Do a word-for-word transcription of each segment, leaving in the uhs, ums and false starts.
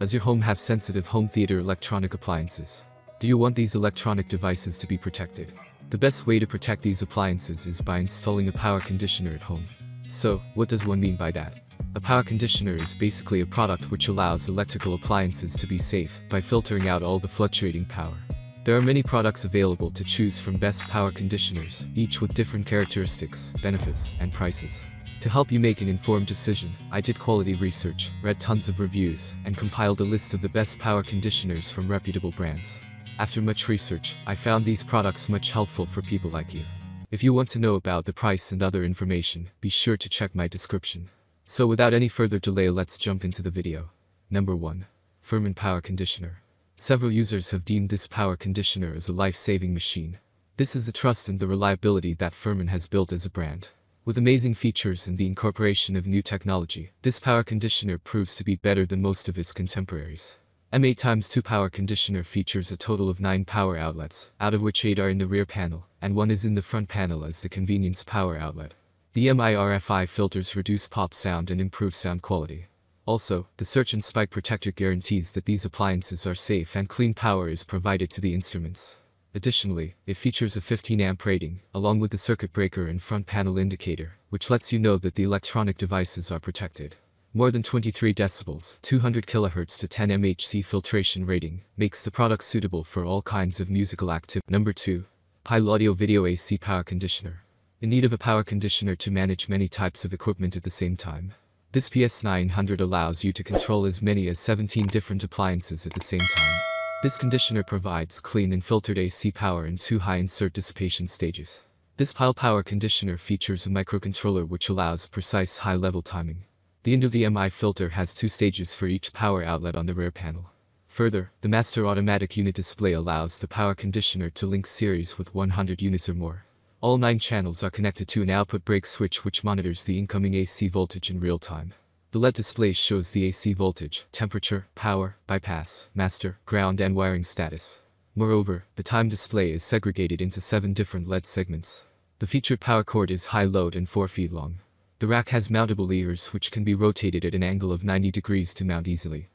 Does your home have sensitive home theater electronic appliances? Do you want these electronic devices to be protected? The best way to protect these appliances is by installing a power conditioner at home. So, what does one mean by that? A power conditioner is basically a product which allows electrical appliances to be safe by filtering out all the fluctuating power. There are many products available to choose from best power conditioners, each with different characteristics, benefits, and prices. To help you make an informed decision, I did quality research, read tons of reviews, and compiled a list of the best power conditioners from reputable brands. After much research, I found these products much helpful for people like you. If you want to know about the price and other information, be sure to check my description. So without any further delay, let's jump into the video. Number one. Furman Power Conditioner. Several users have deemed this power conditioner as a life-saving machine. This is the trust and the reliability that Furman has built as a brand. With amazing features and the incorporation of new technology, this power conditioner proves to be better than most of its contemporaries. M eight by two power conditioner features a total of nine power outlets, out of which eight are in the rear panel, and one is in the front panel as the convenience power outlet. The M I R F I filters reduce pop sound and improve sound quality. Also, the surge and spike protector guarantees that these appliances are safe and clean power is provided to the instruments. Additionally, it features a fifteen amp rating, along with the circuit breaker and front panel indicator, which lets you know that the electronic devices are protected. More than twenty-three decibels, two hundred kilohertz to ten M H C filtration rating, makes the product suitable for all kinds of musical activity. Number two. Pile Audio Video A C Power Conditioner. In need of a power conditioner to manage many types of equipment at the same time. This P S nine hundred allows you to control as many as seventeen different appliances at the same time. This conditioner provides clean and filtered A C power in two high insert dissipation stages. This Pile power conditioner features a microcontroller which allows precise high-level timing. The end of the M I filter has two stages for each power outlet on the rear panel. Further, the master automatic unit display allows the power conditioner to link series with one hundred units or more. All nine channels are connected to an output brake switch which monitors the incoming A C voltage in real time. The L E D display shows the A C voltage, temperature, power, bypass, master, ground and wiring status. Moreover, the time display is segregated into seven different L E D segments. The featured power cord is high-load and four feet long. The rack has mountable ears which can be rotated at an angle of ninety degrees to mount easily.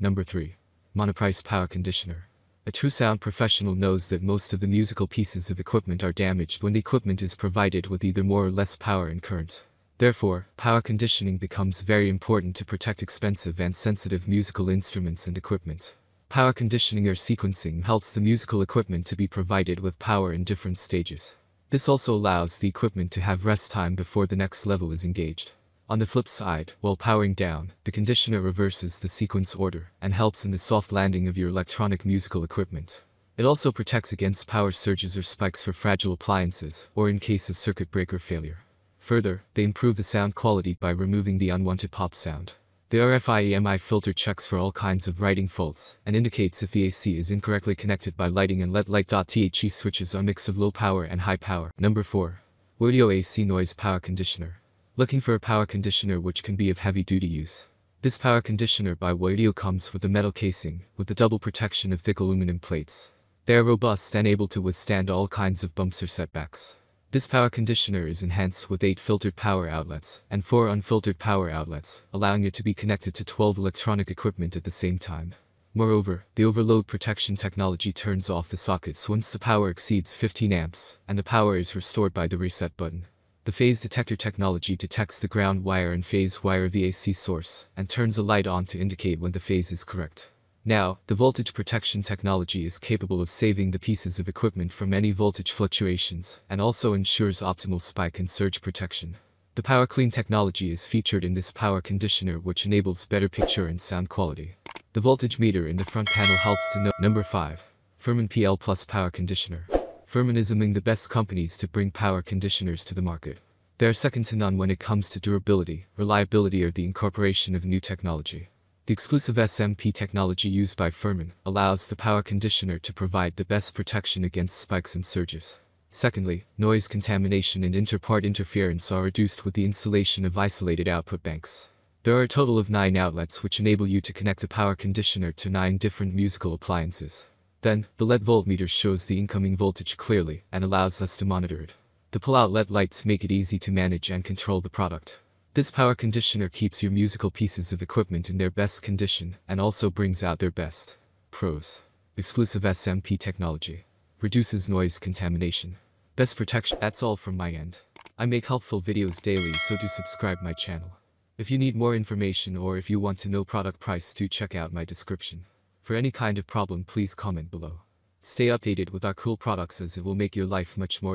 Number three. Monoprice Power Conditioner. A true sound professional knows that most of the musical pieces of equipment are damaged when the equipment is provided with either more or less power and current. Therefore, power conditioning becomes very important to protect expensive and sensitive musical instruments and equipment. Power conditioning or sequencing helps the musical equipment to be provided with power in different stages. This also allows the equipment to have rest time before the next level is engaged. On the flip side, while powering down, the conditioner reverses the sequence order and helps in the soft landing of your electronic musical equipment. It also protects against power surges or spikes for fragile appliances or in case of circuit breaker failure. Further, they improve the sound quality by removing the unwanted pop sound. The R F I E M I filter checks for all kinds of writing faults and indicates if the A C is incorrectly connected by lighting and L E D light.The switches are mixed of low power and high power. Number four. Wadio A C Noise Power Conditioner. Looking for a power conditioner which can be of heavy-duty use. This power conditioner by Wadio comes with a metal casing, with the double protection of thick aluminum plates. They are robust and able to withstand all kinds of bumps or setbacks. This power conditioner is enhanced with eight filtered power outlets and four unfiltered power outlets, allowing it to be connected to twelve electronic equipment at the same time. Moreover, the overload protection technology turns off the sockets once the power exceeds fifteen amps, and the power is restored by the reset button. The phase detector technology detects the ground wire and phase wire of the A C source, and turns a light on to indicate when the phase is correct. Now, the voltage protection technology is capable of saving the pieces of equipment from any voltage fluctuations, and also ensures optimal spike and surge protection. The power clean technology is featured in this power conditioner which enables better picture and sound quality. The voltage meter in the front panel helps to know. Number five. Furman P L plus Power Conditioner. Furman is among the best companies to bring power conditioners to the market. They are second to none when it comes to durability, reliability or the incorporation of new technology. The exclusive S M P technology used by Furman allows the power conditioner to provide the best protection against spikes and surges. Secondly, noise contamination and inter-part interference are reduced with the installation of isolated output banks. There are a total of nine outlets which enable you to connect the power conditioner to nine different musical appliances. Then, the L E D voltmeter shows the incoming voltage clearly and allows us to monitor it. The pull-out L E D lights make it easy to manage and control the product. This power conditioner keeps your musical pieces of equipment in their best condition and also brings out their best. Pros. Exclusive S M P technology. Reduces noise contamination. Best protection. That's all from my end. I make helpful videos daily, so do subscribe my channel. If you need more information or if you want to know product price, do check out my description. For any kind of problem, please comment below. Stay updated with our cool products as it will make your life much more easy.